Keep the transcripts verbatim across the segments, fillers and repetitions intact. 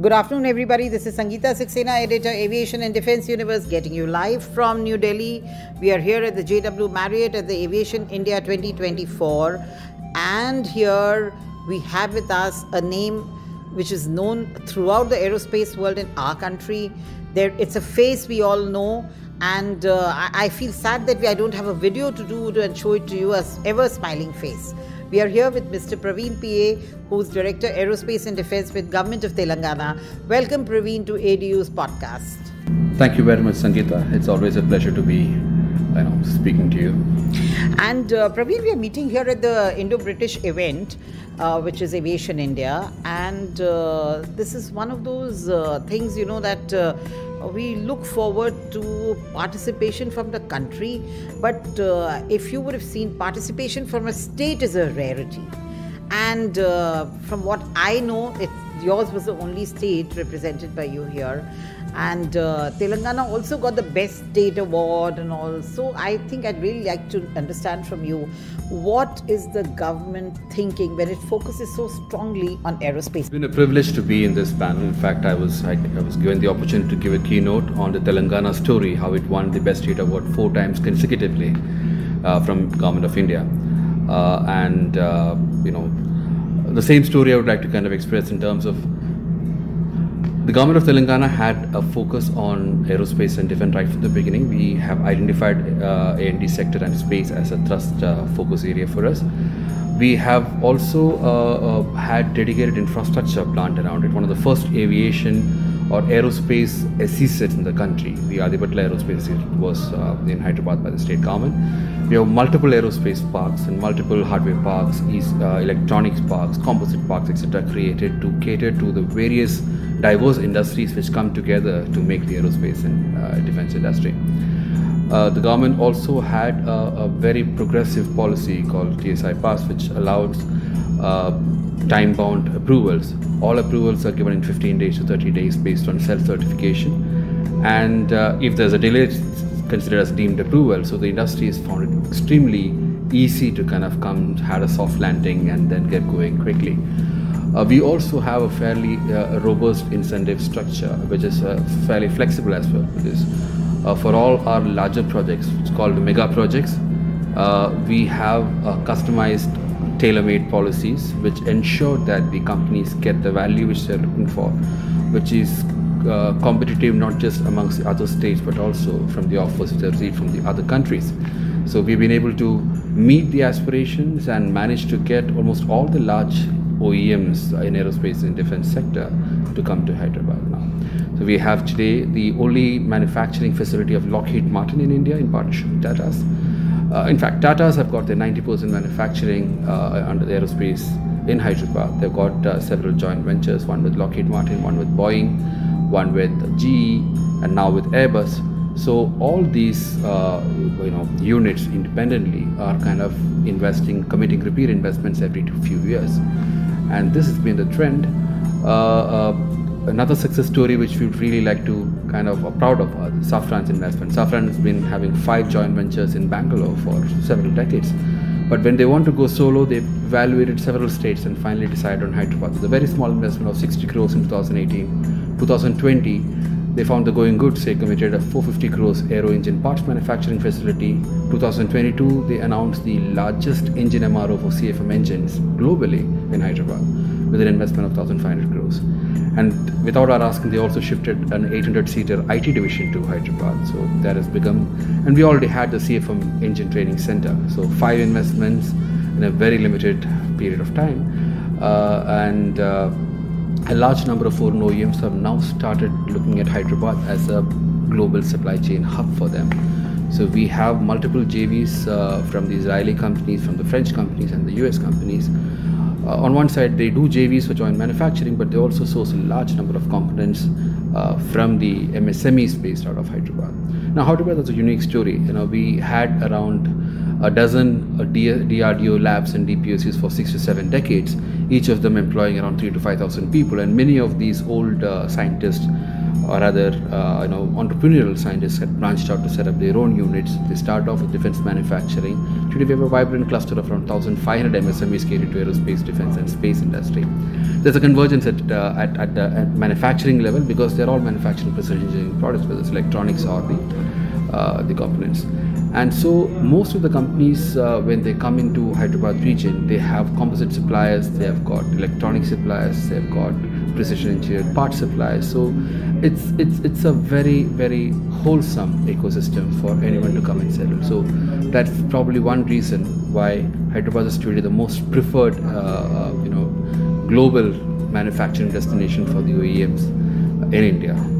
Good afternoon, everybody. This is Sangeeta Saxena, editor, Aviation and Defence Universe, getting you live from New Delhi. We are here at the J W Marriott at the Aviation India twenty twenty-four, and here we have with us a name which is known throughout the aerospace world in our country. There, it's a face we all know, and uh, I, I feel sad that we, I don't have a video to do to and show it to you as ever smiling face. We are here with Mister Praveen P A, who is Director Aerospace and Defence with Government of Telangana. Welcome, Praveen, to A D U's podcast. Thank you very much, Sangeeta. It's always a pleasure to be you know, speaking to you. And uh, Praveen, we are meeting here at the Indo-British event, uh, which is Aviation India. And uh, this is one of those uh, things, you know, that uh, we look forward to participation from the country, but uh, if you would have seen, participation from a state is a rarity, and uh, from what I know, it, yours was the only state represented by you here, and uh, Telangana also got the best state award and all. So I think I'd really like to understand from you, what is the government thinking when it focuses so strongly on aerospace? It's been a privilege to be in this panel. In fact, I was I, I was given the opportunity to give a keynote on the Telangana story, how it won the best state award four times consecutively uh, from Government of India, uh, and uh, you know, the same story I would like to kind of express in terms of the Government of Telangana had a focus on aerospace and defence right from the beginning. We have identified uh, A and D sector and space as a thrust uh, focus area for us. We have also uh, uh, had dedicated infrastructure planned around it. One of the first aviation or aerospace S E sets in the country. The Adibatla Aerospace was uh, in Hyderabad by the state government. We have multiple aerospace parks and multiple hardware parks, uh, electronics parks, composite parks, et cetera created to cater to the various diverse industries which come together to make the aerospace and uh, defense industry. Uh, the government also had a, a very progressive policy called T S I pass, which allows uh, time-bound approvals. All approvals are given in fifteen days to thirty days based on self-certification, and uh, if there's a delay, it's considered as deemed approval. So the industry has found it extremely easy to kind of come, had a soft landing and then get going quickly. Uh, we also have a fairly uh, robust incentive structure, which is uh, fairly flexible as well. Because, uh, for all our larger projects, it's called mega projects, uh, we have uh, customized, tailor-made policies which ensure that the companies get the value which they're looking for, which is uh, competitive not just amongst the other states but also from the offers which are received from the other countries. So we've been able to meet the aspirations and manage to get almost all the large O E Ms in aerospace and defense sector to come to Hyderabad now. So we have today the only manufacturing facility of Lockheed Martin in India in partnership with Tata's. Uh, in fact, Tata's have got their ninety percent manufacturing uh, under the aerospace in Hyderabad. They've got uh, several joint ventures, one with Lockheed Martin, one with Boeing, one with G E, and now with Airbus. So all these uh, you know, units independently are kind of investing, committing repeat investments every few years. And this has been the trend. Uh, uh, another success story which we would really like to kind of are proud of are Safran's investment. Safran has been having five joint ventures in Bangalore for several decades. But when they want to go solo, they evaluated several states and finally decided on Hyderabad. With a very small investment of sixty crores in two thousand eighteen. two thousand twenty, they found the going good, they committed a four hundred fifty crores aero engine parts manufacturing facility. two thousand twenty-two, they announced the largest engine M R O for C F M engines globally in Hyderabad with an investment of one thousand five hundred crores. And without our asking, they also shifted an eight hundred seater I T division to Hyderabad. So that has become, and we already had the C F M engine training center. So five investments in a very limited period of time. Uh, and uh, A large number of foreign O E Ms have now started looking at Hyderabad as a global supply chain hub for them. So we have multiple J Vs uh, from the Israeli companies, from the French companies and the U S companies. Uh, on one side, they do J Vs for joint manufacturing, but they also source a large number of components uh, from the M S M E space out of Hyderabad. Now, Hyderabad is a unique story. You know, we had around a dozen uh, D R D O labs and D P S Us for six to seven decades, each of them employing around three to five thousand people. And many of these old uh, scientists or other uh, you know, entrepreneurial scientists had branched out to set up their own units. They start off with defense manufacturing. Today we have a vibrant cluster of around one thousand five hundred M S M Es catered to aerospace, defense and space industry. There's a convergence at, uh, at, at the at manufacturing level, because they're all manufacturing precision engineering products, whether it's electronics or the, uh, the components. And so most of the companies, uh, when they come into Hyderabad region, they have composite suppliers, they have got electronic suppliers, they have got precision engineered part suppliers. So it's it's it's a very very wholesome ecosystem for anyone to come and settle. So that's probably one reason why Hyderabad is today the most preferred uh, uh, you know global manufacturing destination for the O E Ms in India.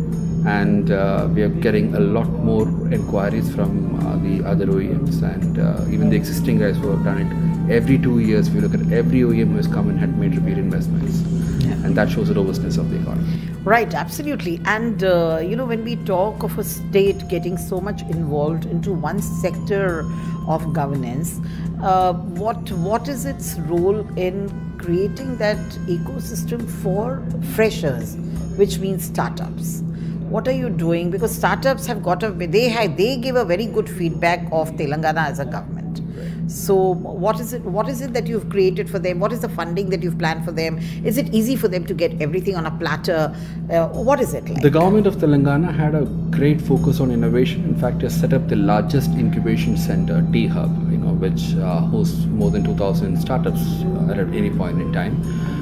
And uh, we are getting a lot more inquiries from uh, the other O E Ms, and uh, even the existing guys who have done it. Every two years, we look at every O E M who has come and had made repeat investments. Yeah. And that shows the robustness of the economy. Right, absolutely. And, uh, you know, when we talk of a state getting so much involved into one sector of governance, uh, what what is its role in creating that ecosystem for freshers, which means startups? What are you doing? Because startups have got a, they have, they give a very good feedback of Telangana as a government. Right. So what is it, what is it that you've created for them? What is the funding that you've planned for them? Is it easy for them to get everything on a platter? Uh, what is it like? The government of Telangana had a great focus on innovation. In fact, they set up the largest incubation center, T Hub, you know, which uh, hosts more than two thousand startups uh, at any point in time.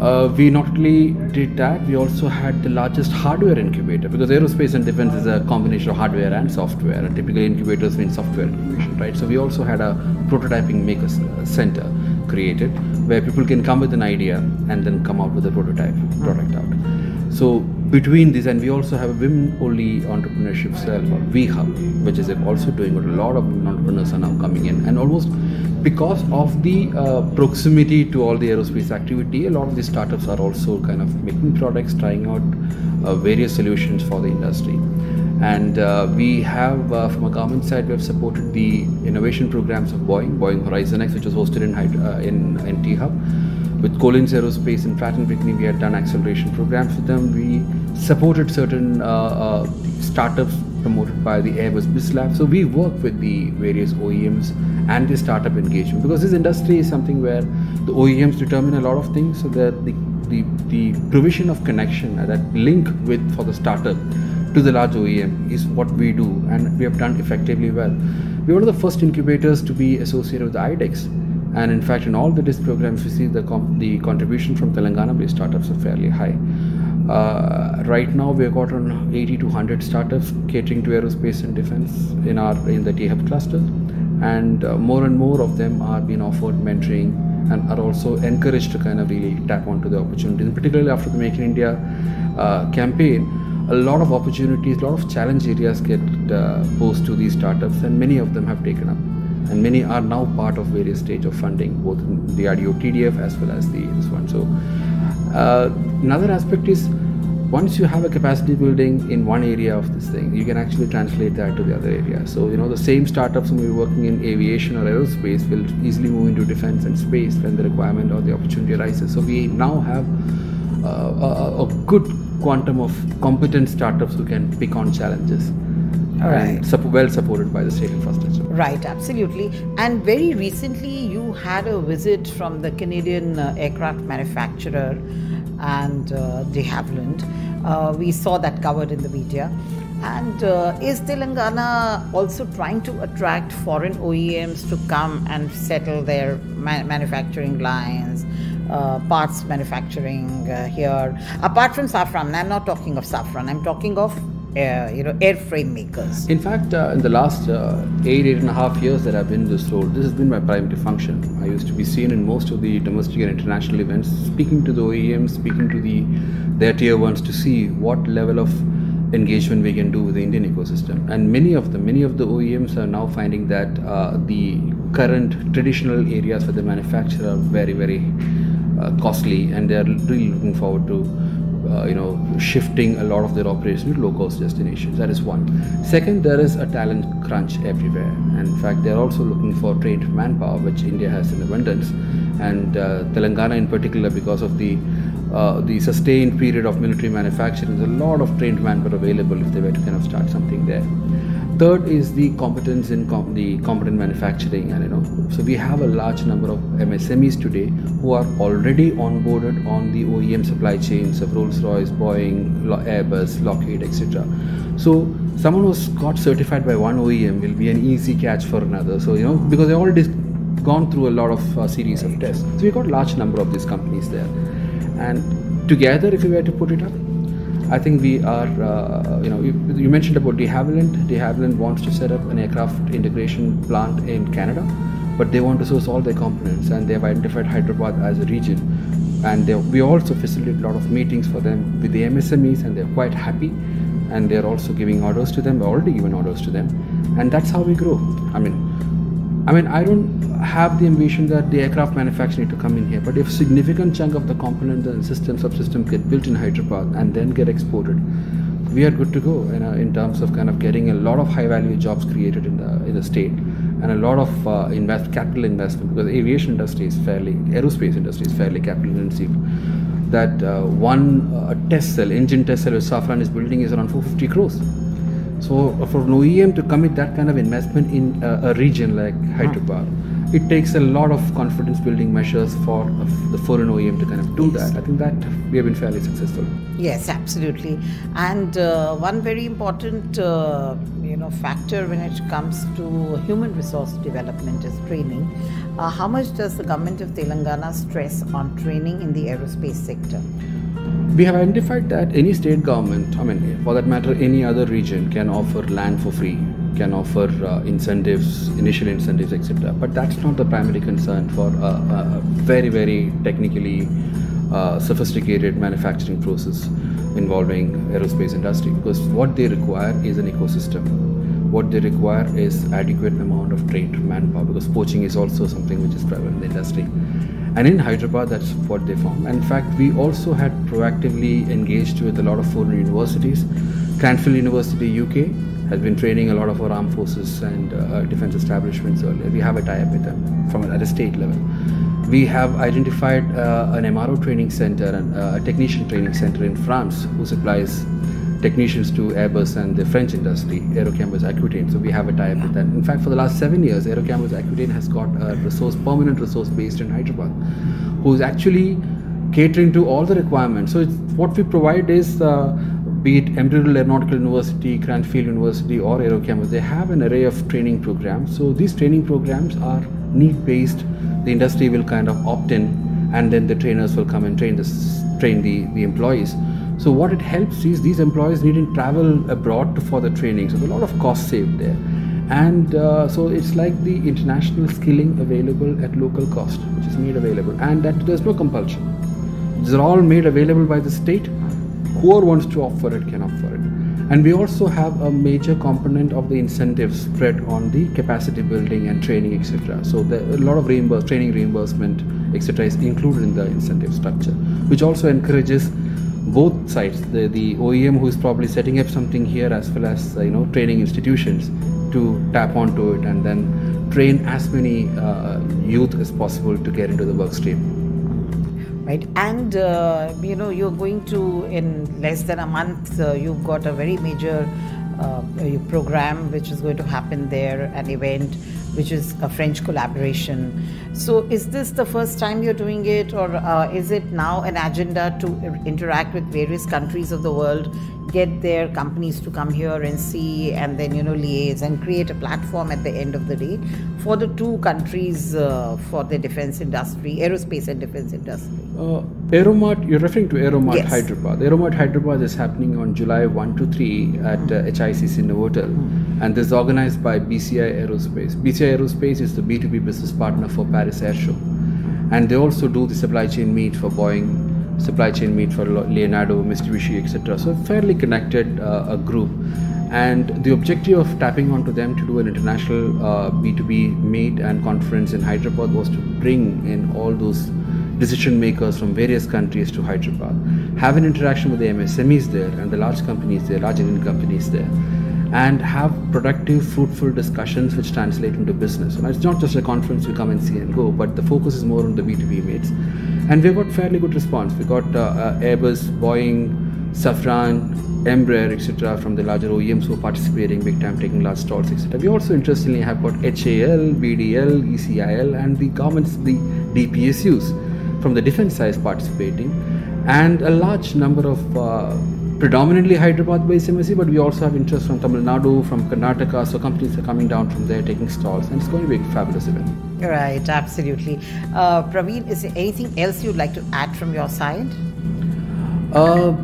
Uh, we not only did that, we also had the largest hardware incubator, because aerospace and defense is a combination of hardware and software, and typically incubators mean software incubation, right? So we also had a prototyping maker center created, where people can come with an idea and then come out with a prototype product out. So between this, and we also have a women-only entrepreneurship cell called V-Hub, which is also doing what a lot of entrepreneurs are now coming in, and almost because of the uh, proximity to all the aerospace activity, a lot of these startups are also kind of making products, trying out uh, various solutions for the industry. And uh, we have, uh, from a government side, we have supported the innovation programs of Boeing, Boeing Horizon X, which was hosted in, uh, in, in T-Hub. With Collins Aerospace and Pratt and Whitney, we had done acceleration programs with them. We supported certain uh, uh, startups promoted by the Airbus BizLab. So we work with the various O E Ms and the startup engagement, because this industry is something where the O E Ms determine a lot of things, so that the, the, the provision of connection, uh, that link with for the startup to the large O E M is what we do, and we have done effectively well. We were one of the first incubators to be associated with the I DEX, and in fact in all the D I S programs we see the, the contribution from Telangana based startups are fairly high. Uh, right now we have got on eighty to one hundred startups catering to aerospace and defense in our in the T-Hub cluster, and uh, more and more of them are being offered mentoring and are also encouraged to kind of really tap onto the opportunities. And particularly after the Make in India uh, campaign, a lot of opportunities, a lot of challenge areas get uh, posed to these startups, and many of them have taken up, and many are now part of various stage of funding, both in the D R D O T D F as well as the this one. So uh, another aspect is, once you have a capacity building in one area of this thing, you can actually translate that to the other area. So, you know, the same startups who are working in aviation or aerospace will easily move into defense and space when the requirement or the opportunity arises. So we now have uh, a, a good quantum of competent startups who can pick on challenges. All right. Sup well supported by the state infrastructure. Right, absolutely. And very recently you had a visit from the Canadian uh, aircraft manufacturer and uh, De Havilland. Uh, we saw that covered in the media. And uh, is Telangana also trying to attract foreign O E Ms to come and settle their ma manufacturing lines, uh, parts manufacturing uh, here? Apart from Safran, I'm not talking of Safran, I'm talking of Uh, you know, airframe makers. In fact, uh, in the last uh, eight, eight and a half years that I've been in this role, this has been my primary function. I used to be seen in most of the domestic and international events, speaking to the O E Ms, speaking to the their tier ones to see what level of engagement we can do with the Indian ecosystem. And many of them, many of the O E Ms are now finding that uh, the current traditional areas for the manufacturer are very, very uh, costly, and they are really looking forward to Uh, you know, shifting a lot of their operations to low-cost destinations. That is one. Second, there is a talent crunch everywhere. And in fact, they're also looking for trained manpower, which India has in abundance. And uh, Telangana in particular, because of the uh, the sustained period of military manufacturing, there's a lot of trained manpower available if they were to kind of start something there. Third is the competence in com the competent manufacturing, and you know, so we have a large number of M S M Es today who are already onboarded on the O E M supply chains of Rolls-Royce, Boeing, Airbus, Lockheed, et cetera. So someone who's got certified by one O E M will be an easy catch for another. So you know, because they already gone through a lot of uh, series of tests. So we got large number of these companies there, and together, if you were to put it up, I think we are, uh, you know, you, you mentioned about De Havilland. De Havilland wants to set up an aircraft integration plant in Canada, but they want to source all their components, and they have identified Hyderabad as a region. And they, we also facilitate a lot of meetings for them with the M S M Es, and they're quite happy. And they're also giving orders to them, we've already given orders to them. And that's how we grow. I mean, I mean, I don't have the ambition that the aircraft manufacturing to come in here, but if significant chunk of the components and systems, subsystems get built in Hyderabad and then get exported, we are good to go, you know, in terms of kind of getting a lot of high value jobs created in the in the state, and a lot of uh, invest capital investment, because the aviation industry is fairly, aerospace industry is fairly capital intensive. That uh, one uh, test cell, engine test cell, which Safran is building is around four hundred fifty crores. So for an O E M to commit that kind of investment in uh, a region like Hyderabad, it takes a lot of confidence building measures for uh, the foreign O E M to kind of do yes. that. I think that we have been fairly successful. Yes, absolutely. And uh, one very important uh, you know, factor when it comes to human resource development is training. Uh, how much does the government of Telangana stress on training in the aerospace sector? We have identified that any state government, I mean, for that matter, any other region can offer land for free, can offer uh, incentives, initial incentives, et cetera. But that's not the primary concern for a, a very, very technically uh, sophisticated manufacturing process involving aerospace industry, because what they require is an ecosystem. What they require is adequate amount of trained manpower, because poaching is also something which is prevalent in the industry. And in Hyderabad, that's what they found. And in fact, we also had proactively engaged with a lot of foreign universities. Cranfield University, U K, has been training a lot of our armed forces and uh, defense establishments earlier. We have a tie-up with them from at a state level. We have identified uh, an M R O training center and uh, a technician training center in France who supplies technicians to Airbus and the French industry, Aerocampus Aquitaine. So we have a tie-up with that. In fact, for the last seven years, Aerocampus Aquitaine has got a resource, permanent resource based in Hyderabad, who's actually catering to all the requirements. So it's, what we provide is, uh, be it Imperial Aeronautical University, Cranfield University, or Aerocampus, they have an array of training programs. So these training programs are need-based. The industry will kind of opt in, and then the trainers will come and train, this, train the, the employees. So what it helps is these employees needn't travel abroad for the training. So there's a lot of cost saved there. And uh, so it's like the international skilling available at local cost, which is made available. And that there's no compulsion. These are all made available by the state. Whoever wants to offer it can offer it. And we also have a major component of the incentives spread on the capacity building and training, et cetera. So there, a lot of reimburse, training reimbursement, et cetera is included in the incentive structure, which also encourages both sides, the, the O E M who is probably setting up something here, as well as uh, you know, training institutions, to tap onto it and then train as many uh, youth as possible to get into the work stream. Right, and uh, you know, you're going to, in less than a month, uh, you've got a very major uh, program which is going to happen there, an event which is a French collaboration. So is this the first time you're doing it, or uh, is it now an agenda to interact with various countries of the world, get their companies to come here and see, and then, you know, liaise and create a platform at the end of the day for the two countries, uh, for the defense industry, aerospace and defense industry? Uh, Aeromart, you're referring to Aeromart yes. Hyderabad. Aeromart Hyderabad is happening on July first to third at uh, H I C C Novotel, mm. and this is organized by B C I Aerospace. B C I Aerospace is the B two B business partner for Paris Air Show, and they also do the supply chain meet for Boeing, supply chain meet for Leonardo, Mitsubishi, et cetera. So fairly connected uh, a group, and the objective of tapping onto them to do an international uh, B two B meet and conference in Hyderabad was to bring in all those decision makers from various countries to Hyderabad, have an interaction with the M S M Es there and the large companies there, large Indian companies there, and have productive, fruitful discussions which translate into business. And it's not just a conference you come and see and go, but the focus is more on the B two B meets. And we got fairly good response. We got uh, uh, Airbus, Boeing, Safran, Embraer, et cetera from the larger O E Ms who are participating big time, taking large stalls, et cetera. We also interestingly have got H A L, B D L, E C I L, and the governments, the D P S Us from the defense side participating, and a large number of uh, predominantly Hyderabad-based M S E, but we also have interest from Tamil Nadu, from Karnataka, so companies are coming down from there, taking stalls, and it's going to be a fabulous event. Right, absolutely. Uh, Praveen, is there anything else you'd like to add from your side? Uh,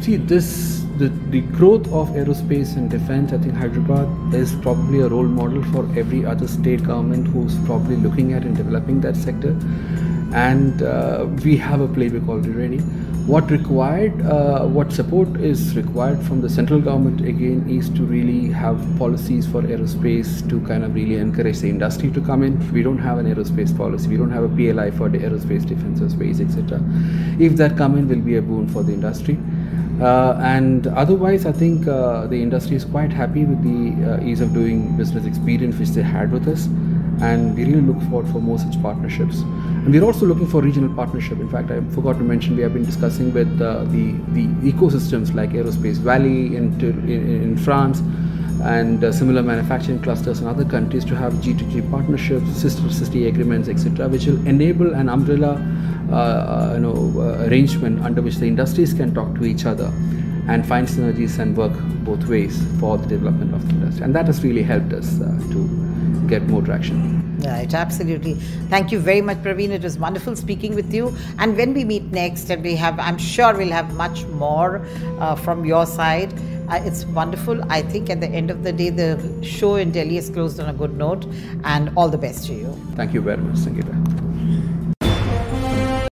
see, this. The, the growth of aerospace and defense, I think Hyderabad is probably a role model for every other state government who's probably looking at and developing that sector. And uh, we have a playbook already. What required, uh, what support is required from the central government again is to really have policies for aerospace to kind of really encourage the industry to come in. We don't have an aerospace policy. We don't have a P L I for the aerospace, defense, or space, et cetera. If that come in, will be a boon for the industry. Uh, and otherwise, I think uh, the industry is quite happy with the uh, ease of doing business experience which they had with us, and we really look forward for more such partnerships. And we're also looking for regional partnership. In fact, I forgot to mention we have been discussing with uh, the the ecosystems like Aerospace Valley in in, in France, and uh, similar manufacturing clusters in other countries to have G two G partnerships, sister-city agreements, et cetera, which will enable an umbrella uh, you know, uh, arrangement under which the industries can talk to each other and find synergies and work both ways for the development of the industry. And that has really helped us uh, to get more traction. Right, absolutely. Thank you very much, Praveen. It was wonderful speaking with you. And when we meet next, and we have, I'm sure we'll have much more uh, from your side. Uh, it's wonderful. I think at the end of the day, the show in Delhi is closed on a good note, and all the best to you. Thank you very much, Sangeeta.